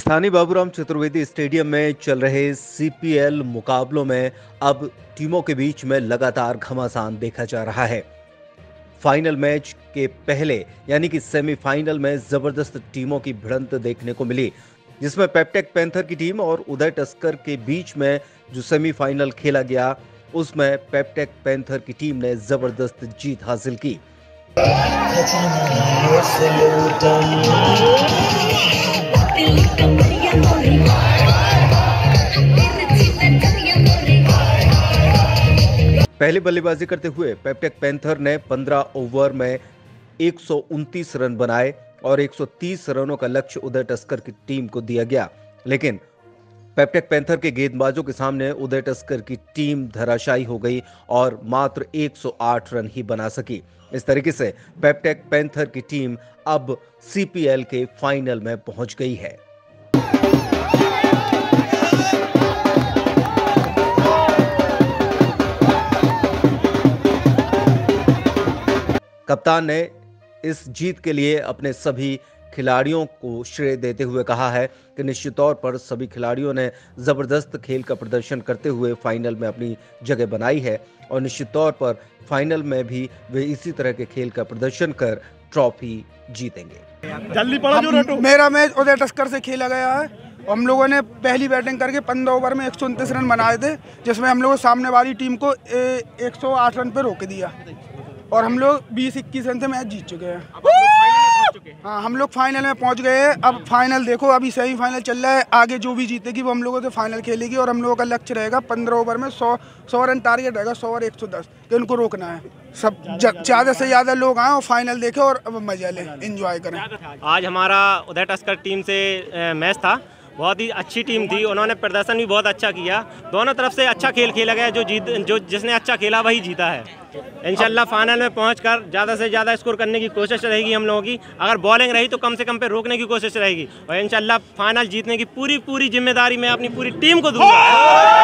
स्थानीय बाबूराम चतुर्वेदी स्टेडियम में चल रहे सीपीएल मुकाबलों में अब टीमों के बीच में लगातार घमासान देखा जा रहा है। फाइनल मैच के पहले यानी कि सेमीफाइनल में जबरदस्त टीमों की भिड़ंत देखने को मिली, जिसमें पेप्टेक पैंथर की टीम और उदय तस्कर के बीच में जो सेमीफाइनल खेला गया उसमें पेप्टेक पैंथर की टीम ने जबरदस्त जीत हासिल की। पहले बल्लेबाजी करते हुए पेप्टेक पैंथर ने 15 ओवर में 129 रन बनाए और 130 रनों का लक्ष्य उदय तस्कर की टीम को दिया गया, लेकिन पेप्टेक पैंथर के गेंदबाजों के सामने उदय तस्कर की टीम धराशायी हो गई और मात्र 108 रन ही बना सकी। इस तरीके से पेप्टेक पैंथर की टीम अब सीपीएल के फाइनल में पहुंच गई है। कप्तान ने इस जीत के लिए अपने सभी खिलाड़ियों को श्रेय देते हुए कहा है कि निश्चित तौर पर सभी खिलाड़ियों ने ज़बरदस्त खेल का प्रदर्शन करते हुए फाइनल में अपनी जगह बनाई है और निश्चित तौर पर फाइनल में भी वे इसी तरह के खेल का प्रदर्शन कर ट्रॉफी जीतेंगे। जल्दी पढ़ो। मेरा मैच उदय तस्कर से खेला गया है। हम लोगों ने पहली बैटिंग करके 15 ओवर में 129 रन बनाए थे, जिसमें हम लोग सामने वाली टीम को 108 रन पर रोक दिया और हम लोग 20-21 रन से मैच जीत चुके हैं। हाँ, हम लोग फाइनल में पहुंच गए हैं। अब फाइनल देखो, अभी सेमीफाइनल चल रहा है। आगे जो भी जीतेगी वो हम लोगों से फाइनल खेलेगी और हम लोगों का लक्ष्य रहेगा 15 ओवर में 100 रन टारगेट रहेगा, 100 ओवर 110 तो इनको रोकना है। सब ज़्यादा से ज़्यादा लोग आए और फाइनल देखें और मजा लें, एंजॉय करें। आज हमारा उदय तस्कर टीम से मैच था, बहुत ही अच्छी टीम थी, उन्होंने प्रदर्शन भी बहुत अच्छा किया। दोनों तरफ से अच्छा खेल खेला गया, जिसने अच्छा खेला वही जीता है। इंशाल्लाह फाइनल में पहुंचकर ज़्यादा से ज़्यादा स्कोर करने की कोशिश रहेगी हम लोगों की। अगर बॉलिंग रही तो कम से कम पे रोकने की कोशिश रहेगी और इंशाल्लाह फाइनल जीतने की पूरी जिम्मेदारी मैं अपनी पूरी टीम को दूंगा।